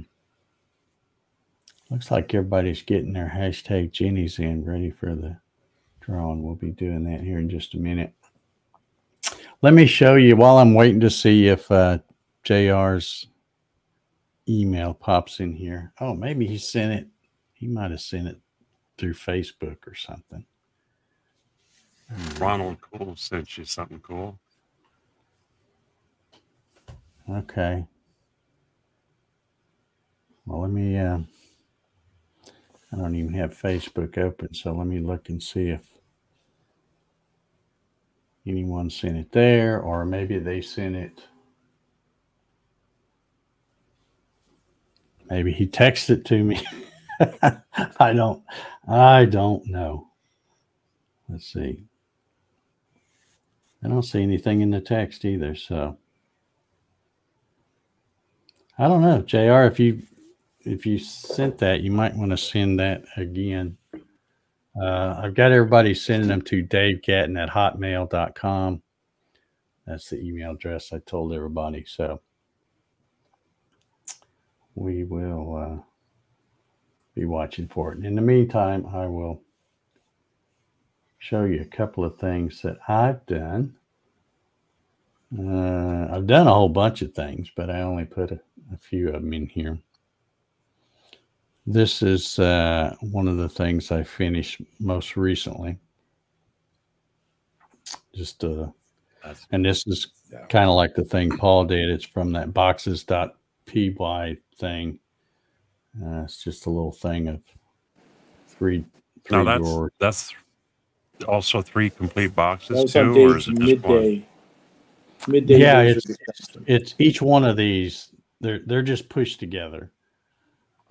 Looks like everybody's getting their hashtag Jenny's in ready for the drawing. We'll be doing that here in just a minute. Let me show you while I'm waiting to see if JR's email pops in here. Oh, maybe he sent it. He might have sent it through Facebook or something. Ronald Cole sent you something cool. Okay. Well, let me, I don't even have Facebook open, so let me look and see if anyone sent it there, or maybe they sent it. Maybe he texted it to me. I don't know. Let's see. I don't see anything in the text either, so I don't know, JR. If you sent that, you might want to send that again. I've got everybody sending them to Dave Gatton at hotmail.com. That's the email address I told everybody. So we will be watching for it. And in the meantime, I will show you a couple of things that I've done. I've done a whole bunch of things, but I only put a few of them in here. This is one of the things I finished most recently. Just and this is kind of like the thing Paul did. It's from that boxes.py thing. It's just a little thing of three now that's drawers. That's also three complete boxes too, or is it just midday one? midday. Yeah, it's each one of these. They're just pushed together.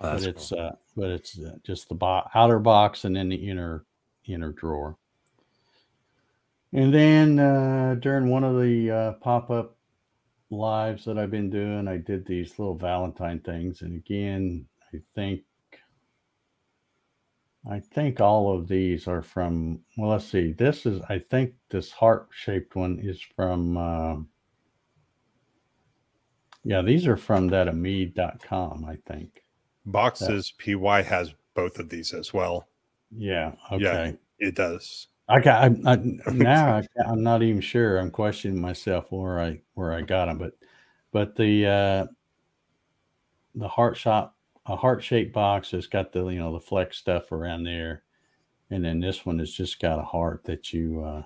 Oh, but, it's, cool. but it's just the outer box and then the inner drawer. And then during one of the pop-up lives that I've been doing, I did these little Valentine things. And again, I think all of these are from, well, let's see. This is, I think this heart-shaped one is from, yeah, these are from thatamead.com, I think. Boxes.py has both of these as well. Yeah, okay. Yeah, it does. I'm not even sure. I'm questioning myself where I got them, but the heart shaped box has got the the flex stuff around there, and then this one has just got a heart that you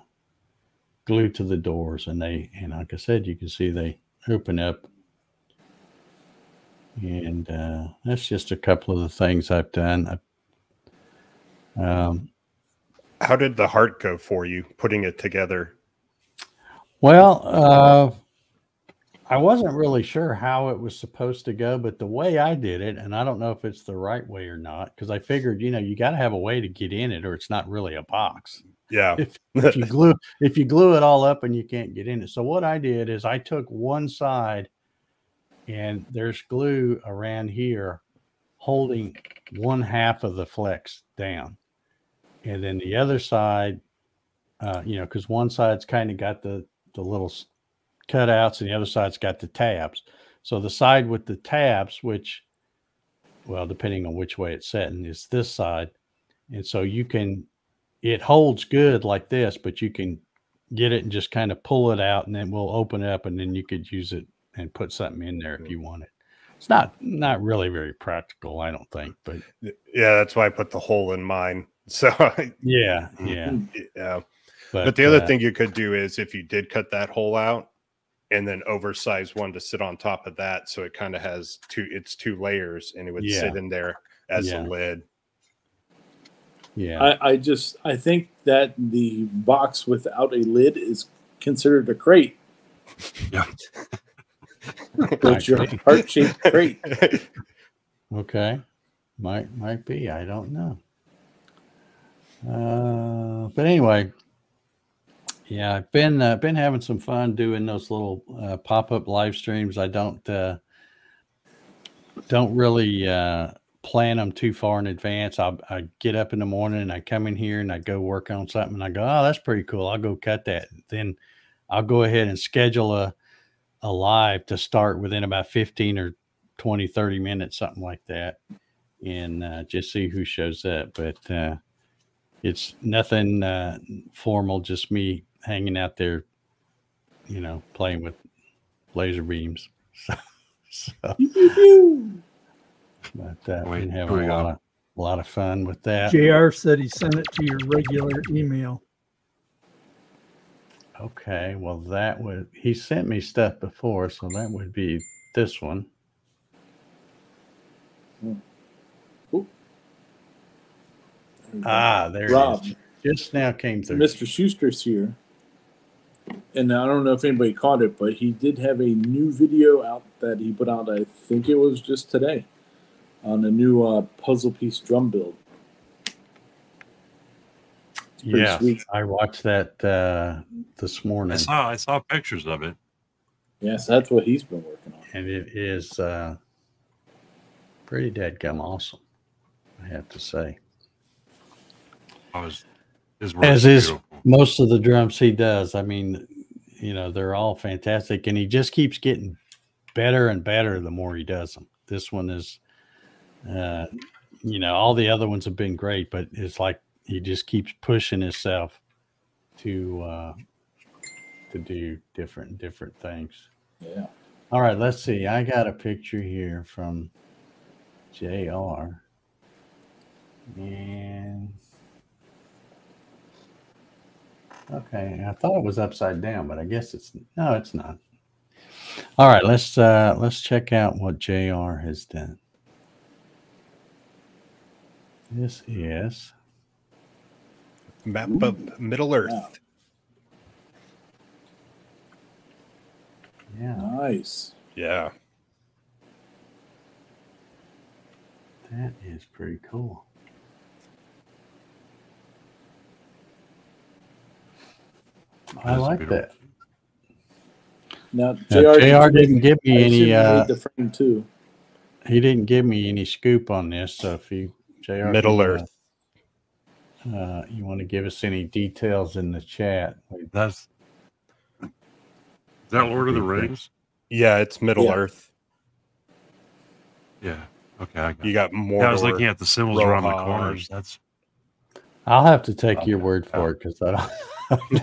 glue to the doors, and like I said, you can see they open up, and that's just a couple of the things I've done. How did the heart go for you putting it together? Well, I wasn't really sure how it was supposed to go, but the way I did it, and I don't know if it's the right way or not, because I figured, you got to have a way to get in it, or it's not really a box. Yeah. if you glue it all up and you can't get in it. So what I did is I took one side, and there's glue around here holding one half of the flex down. And then the other side, because one side's kind of got the little cutouts and the other side's got the tabs. So the side with the tabs, which, well, depending on which way it's setting, is this side. And so it holds good like this, but you can get it and just kind of pull it out, and then we'll open it up, and then you could use it and put something in there if you want it. It's not really very practical, I don't think. But yeah, that's why I put the hole in mine. So yeah. But the other thing you could do is, if you did cut that hole out and then oversize one to sit on top of that, so it kind of has two layers, and it would sit in there as a lid. Yeah, I think that the box without a lid is considered a crate. Yeah. It's your heart-shaped crate. Okay, might be. I don't know. But anyway, yeah, I've been having some fun doing those little pop-up live streams. I don't really plan them too far in advance. I get up in the morning and I come in here and I go work on something, and I go, oh, that's pretty cool, I'll go cut that. Then I'll go ahead and schedule a live to start within about 15 or 20, 30 minutes, something like that, and just see who shows up. But it's nothing formal, just me hanging out there, playing with laser beams. But we can have a lot of fun with that. JR said he sent it to your regular email. Okay, well, he sent me stuff before, so that would be this one. Ooh. Ah, there it is. Just now came through. Mr. Schuster's here. And I don't know if anybody caught it, but he did have a new video out that he put out, I think it was just today, on a new puzzle piece drum build. Yeah, sweet. I watched that this morning. I saw pictures of it. Yes, that's what he's been working on. And it is pretty dadgum awesome, I have to say. As is most of the drums he does. I mean, they're all fantastic, and he just keeps getting better and better the more he does them. This one is, all the other ones have been great, but it's like he just keeps pushing himself to do different things. Yeah. All right, let's see. I got a picture here from JR. And okay, I thought it was upside down, but I guess it's not. All right, let's check out what JR has done. This is map of Middle Earth. Yeah. Nice. Yeah. That is pretty cool. I like that. Now, JR didn't give me any. He didn't give me any scoop on this. So if you, JR, Middle Earth, you want to give us any details in the chat? That's is that Lord of the Rings? Yeah, it's Middle Earth. Yeah. Okay. I got more. Yeah, I was looking at the symbols around the corners. That's. I'll have to take your word for it because I don't.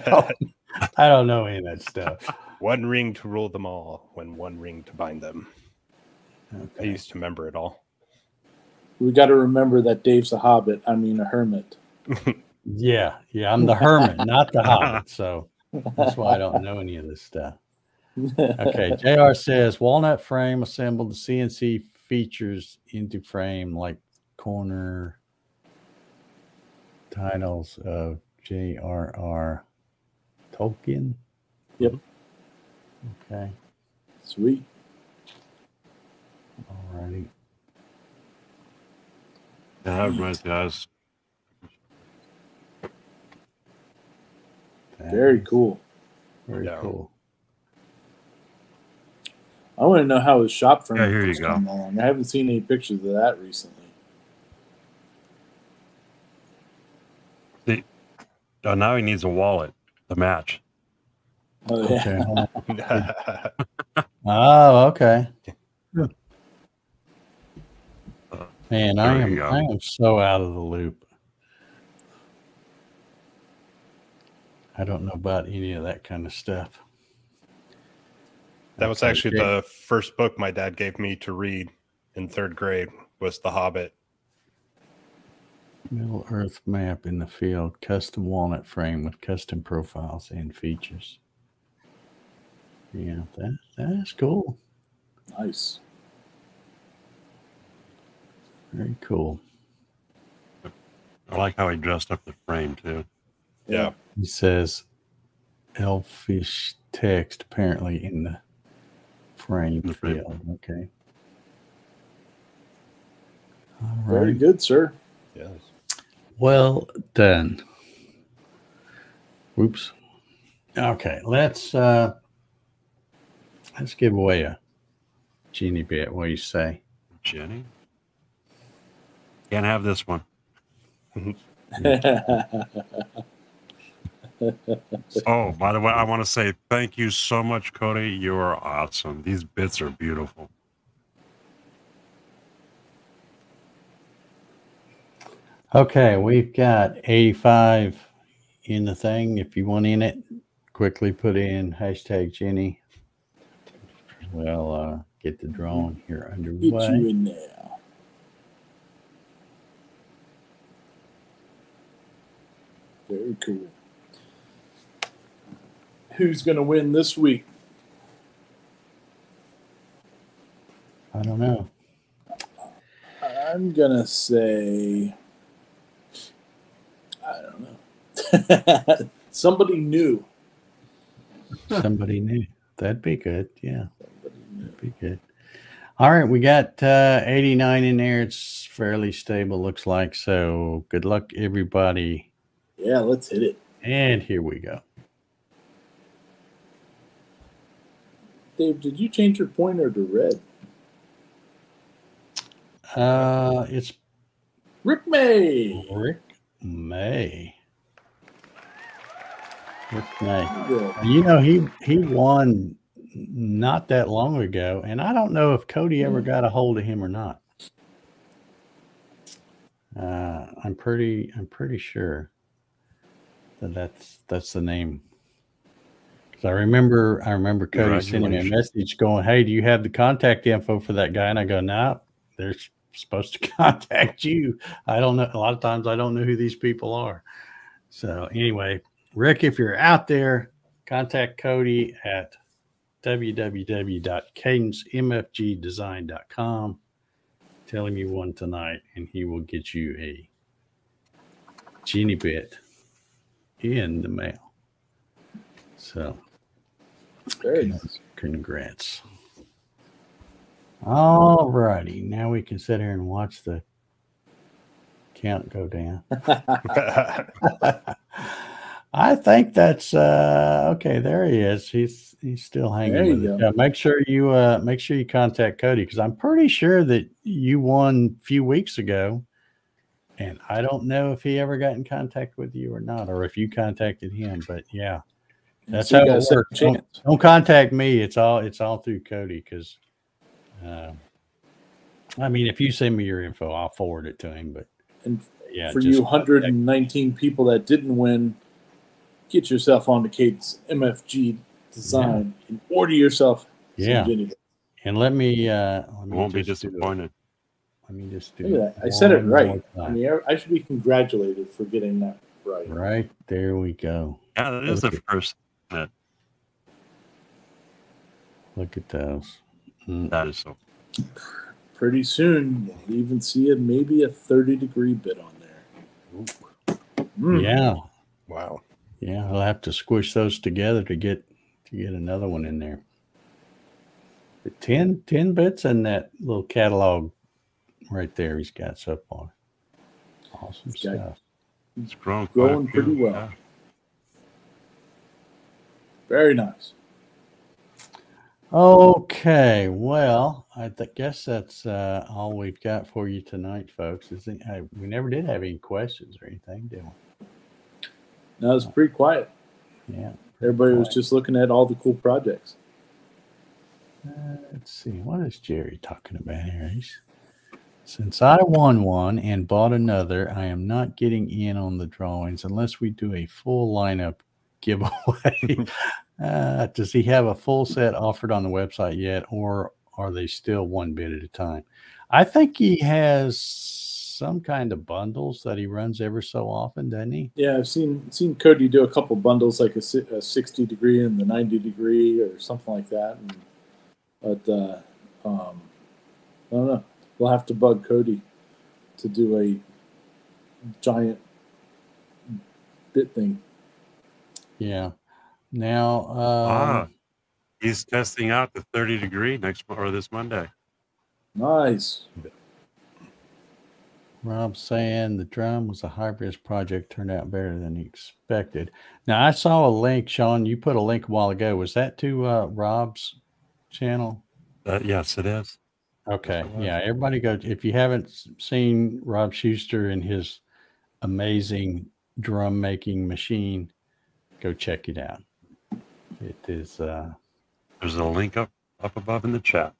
I don't know any of that stuff. One ring to rule them all, when one ring to bind them. Okay. I used to remember it all. We got to remember that Dave's a hobbit. I mean, a hermit. yeah, I'm the hermit, not the hobbit. So that's why I don't know any of this stuff. Okay, JR says walnut frame assembled the CNC features into frame like corner titles of J.R.R. Tolkien. Yep. Okay. Sweet. All righty. That reminds me, guys. Very cool. Very cool. I want to know how his shop furniture is coming along. I haven't seen any pictures of that recently. Now he needs a wallet to match. Oh, yeah. Okay. Oh, okay. Man, I am so out of the loop. I don't know about any of that kind of stuff. That was actually the first book my dad gave me to read in 3rd grade was The Hobbit. Middle Earth map in the field, custom walnut frame with custom profiles and features. Yeah, that's cool. Nice. Very cool. I like how he dressed up the frame too. Yeah. He says elfish text apparently in the frame field. Okay. All right. Very good, sir. Yes. Well done. Whoops. Okay, let's give away a Jenny bit. What do you say, Jenny? Can't have this one. Oh, by the way, I want to say thank you so much, Cody. You are awesome. These bits are beautiful. Okay, we've got 85 in the thing. If you want in it, quickly put in hashtag Jenny. We'll get the drawing here underway. Get you in there. Very cool. Who's going to win this week? I don't know. I'm going to say... I don't know. Somebody new. Somebody new. That'd be good. Yeah. That'd be good. All right. We got 89 in there. It's fairly stable, looks like. So good luck, everybody. Yeah, let's hit it. And here we go. Dave, did you change your pointer to red? It's Rick May. Rick May. You know, he won not that long ago, and I don't know if Cody ever got a hold of him or not. I'm pretty sure that that's the name. Because I remember Cody sending me a message going, "Hey, do you have the contact info for that guy?" And I go, "No, there's." Supposed to contact you. I don't know. A lot of times I don't know who these people are. So anyway, Rick, if you're out there, contact Cody at www.cadencemfgdesign.com. Tell him you won tonight, and he will get you a Genie bit in the mail. So very nice. Congrats. All righty. Now we can sit here and watch the count go down. I think that's okay. There he is. He's still hanging. There you go. Make sure you contact Cody, because I'm pretty sure that you won a few weeks ago, and I don't know if he ever got in contact with you or not, or if you contacted him. But yeah, that's how it works. Don't contact me. It's all through Cody, because I mean, if you send me your info, I'll forward it to him. But and yeah, for you 119 people that didn't win, get yourself on the Cadence MFG Design and order yourself. Yeah, and let me won't be disappointed. Let me just do that. I said it right. I mean, I should be congratulated for getting that right. Right, there we go. Yeah, that is the first. Look at those. That is so. Pretty soon, you'll even see it. Maybe a 30-degree bit on there. Mm. Yeah. Wow. Yeah, I'll have to squish those together to get another one in there. The 10 bits in that little catalog right there he's got stuff on. Awesome stuff. It's growing pretty well. Yeah. Very nice. Okay, well, I guess that's all we've got for you tonight, folks. We never did have any questions or anything, did we? No, it was pretty quiet. Yeah. Everybody was just looking at all the cool projects. Let's see. What is Jerry talking about here? Since I won one and bought another, I am not getting in on the drawings unless we do a full lineup giveaway. Does he have a full set offered on the website yet, or are they still one bit at a time? I think he has some kind of bundles that he runs ever so often, doesn't he? Yeah, I've seen Cody do a couple bundles, like a 60 degree and the 90 degree or something like that. And, but I don't know. We'll have to bug Cody to do a giant bit thing. Yeah. Now he's testing out the 30 degree next or this Monday. Nice. Rob's saying the drum was a high-risk project, turned out better than he expected. Now, I saw a link, Sean. You put a link a while ago. Was that to Rob's channel? Yes, it is. Okay. Yes, it yeah, everybody go. If you haven't seen Rob Schuster and his amazing drum-making machine, go check it out. It is. There's a link up above in the chat.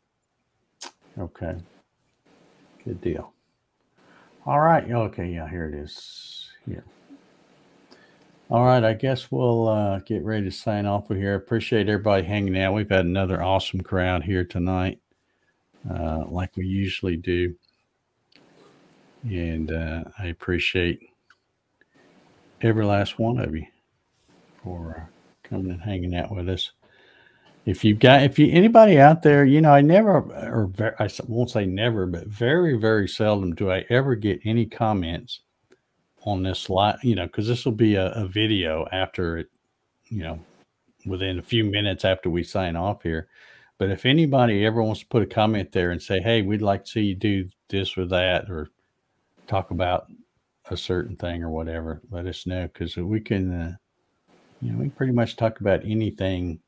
Okay. Good deal. All right. Okay. Yeah, here it is. Here. All right. I guess we'll get ready to sign off of here. Appreciate everybody hanging out. We've had another awesome crowd here tonight, like we usually do. And I appreciate every last one of you for coming and hanging out with us. If anybody out there, you know, I won't say never, but very, very seldom do I ever get any comments on this live, you know, because this will be a video after it, you know, within a few minutes after we sign off here. But if anybody ever wants to put a comment there and say, hey, we'd like to see you do this or that, or talk about a certain thing or whatever, let us know, because we can, you know, we can pretty much talk about anything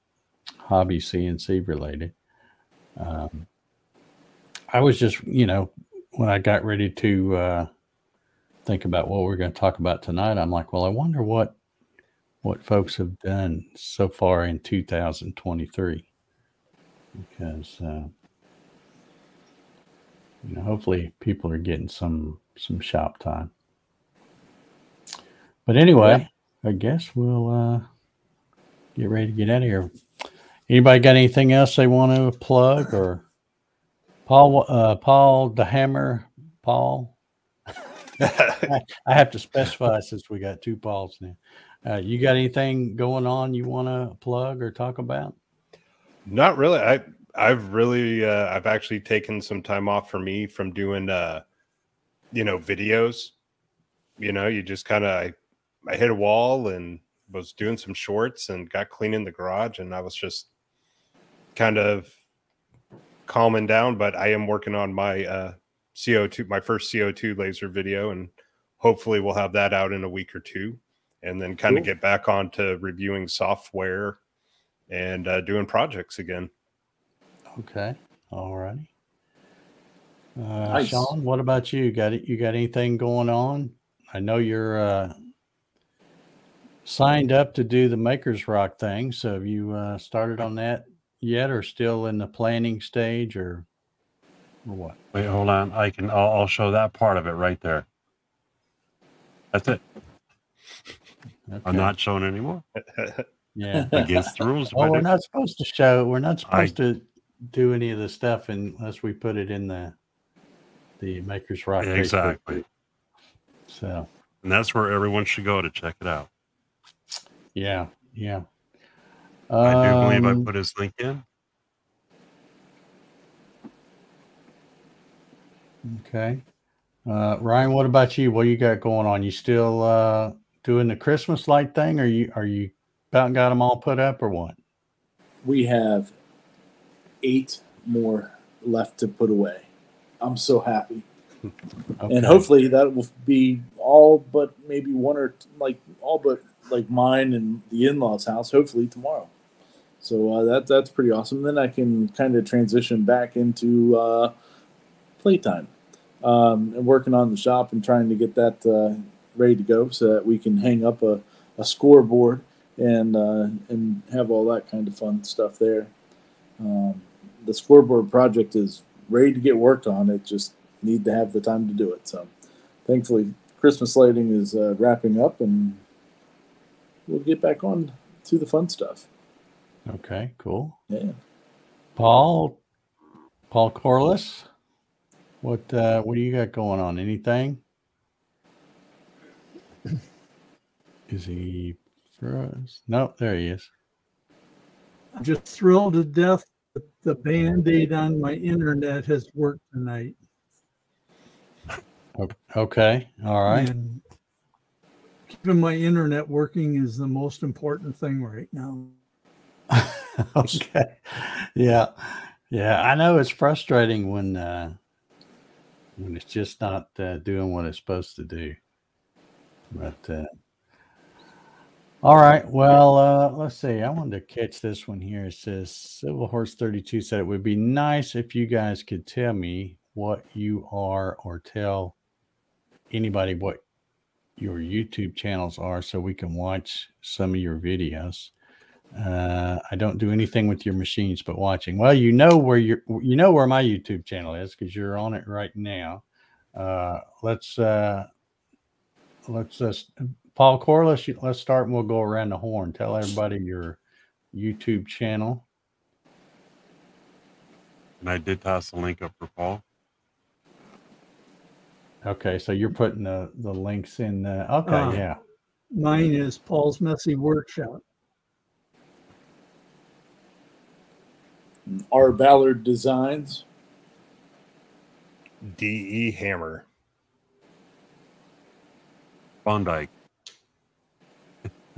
Hobby CNC related. I was just, you know, when I got ready to think about what we're going to talk about tonight, I'm like, well, I wonder what folks have done so far in 2023, because you know, hopefully people are getting some shop time. But anyway, I guess we'll get ready to get out of here. Anybody got anything else they want to plug? Or Paul De Hammer, Paul? I have to specify since we got two Pauls now. You got anything going on you want to plug or talk about? Not really. I've really I've actually taken some time off for me from doing you know, videos. You know, you just kind of I hit a wall and was doing some shorts and got clean in the garage, and I was just kind of calming down, but I am working on my my first CO2 laser video, and hopefully we'll have that out in a week or two, and then kind of get back on to reviewing software and doing projects again. Okay. All righty. Nice. Sean, what about you? You got anything going on? I know you're signed up to do the Makers Rock thing. So have you started on that yet, or still in the planning stage, or what? Wait, hold on. I'll show that part of it right there. That's it. Okay. I'm not showing anymore. Yeah. Against the rules. Well, we're not supposed to show. We're not supposed to do any of the stuff unless we put it in the Makers Rock. Exactly. Facebook. So. And that's where everyone should go to check it out. Yeah. Yeah. I do believe I put his link in. Okay. Ryan, what about you? What you got going on? You still doing the Christmas light thing? Are you about got them all put up, or what? We have 8 more left to put away. I'm so happy. Okay. And hopefully that will be all but maybe one or all but mine and the in-laws' house, hopefully tomorrow. So that's pretty awesome. Then I can kind of transition back into playtime, and working on the shop and trying to get that ready to go so that we can hang up a scoreboard and have all that kind of fun stuff there. The scoreboard project is ready to get worked on. It just need to have the time to do it. So thankfully Christmas lighting is wrapping up, and we'll get back on to the fun stuff. Okay, cool. Yeah. Paul Corliss, what do you got going on? Anything? Is he for us? No, there he is. I'm just thrilled to death that the Band-Aid on my internet has worked tonight. Okay. All right. And keeping my internet working is the most important thing right now. Okay. Yeah. Yeah. I know it's frustrating when it's just not doing what it's supposed to do. But all right. Well, let's see. I wanted to catch this one here. It says Civil Horse 32 said it would be nice if you guys could tell me what you are, or tell anybody what your YouTube channels are, so we can watch some of your videos. I don't do anything with your machines but watching. Well, you know where you know where my YouTube channel is, because you're on it right now. Paul Corliss, let's start, and we'll go around the horn. Tell everybody your YouTube channel. And I did pass the link up for Paul. Okay, so you're putting the links in. Okay, yeah. Mine is Paul's Messy Workshop. R. Ballard Designs. D.E. Hammer. Bondike.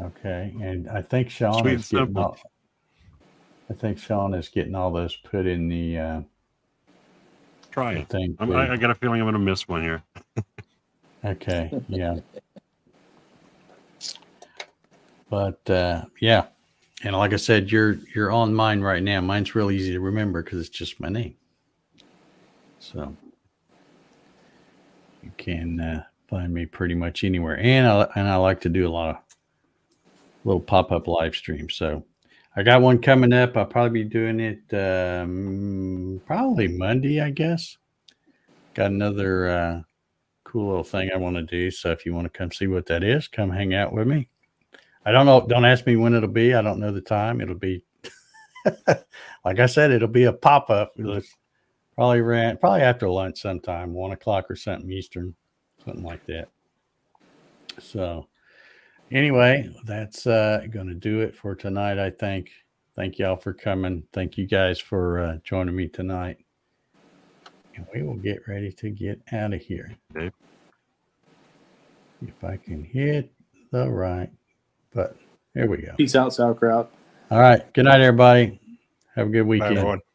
Okay, and I think Sean is getting all, those put in the... Try it. I got a feeling I'm going to miss one here. Okay. Yeah. But yeah, and like I said, you're on mine right now. Mine's real easy to remember because it's just my name. So you can find me pretty much anywhere, and I like to do a lot of little pop-up live streams. So I got one coming up. I'll probably be doing it probably Monday, I guess. Got another cool little thing I want to do. So if you want to come see what that is, come hang out with me. I don't know. Don't ask me when it'll be. I don't know the time. It'll be, like I said, it'll be a pop-up. Probably after lunch sometime, 1 o'clock or something Eastern, something like that. So anyway, that's going to do it for tonight, I think. Thank y'all for coming. Thank you guys for joining me tonight. And we will get ready to get out of here. Okay. If I can hit the right button. Here we go. Peace out, sauerkraut. All right. Good night, everybody. Have a good weekend. Bye, everyone.